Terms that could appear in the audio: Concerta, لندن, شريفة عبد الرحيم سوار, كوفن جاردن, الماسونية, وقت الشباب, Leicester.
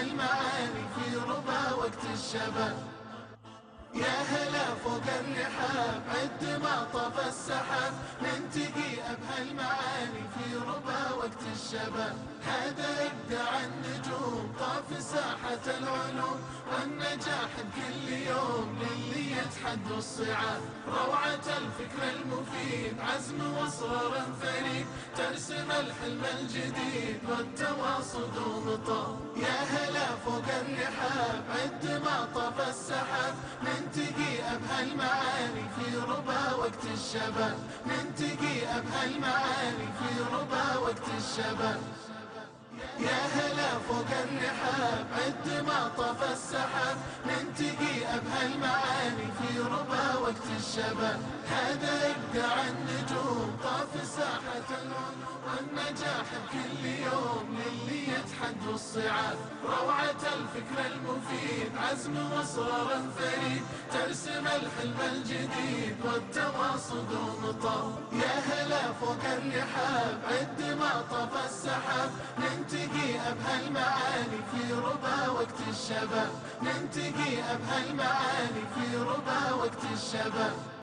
المعاني في ربى وقت الشباب. يا هلا فوق الرحاب عد ما طفى السحاب، ننتقي أبهى المعاني في ربى وقت الشباب. هذا إبداع النجوم طاف ساحة العلوم، والنجاح بكل يوم للي يتحدوا الصعاب. روعة الفكر المفيد عزم وإصرار فريد، ترسم الحلم الجديد والتواصل دوم طاب. يا هلا فوق الرحاب عد ما طفى السحاب، ننتقي أبهى المعاني في ربى وقت الشباب. ننتقي أبهى المعاني في ربى وقت الشباب. يا هلا فوق الرحاب عد ما طفى السحاب، ننتقي أبهى المعاني في ربى وقت الشباب. هذا إبداع النجوم طاف ساحة العلوم، والنجاح بكل يوم للي يتحدوا الصعاب. روعة الفكر المفيد عزم وإصرار فريد، ترسم الحلم الجديد والتواصل دوم طاب. يا هلا فوق الرحاب عد ما طفى السحاب، ننتقي أبهى المعاني في ربى وقت الشباب. ننتقي أبهى المعاني في ربى وقت الشباب.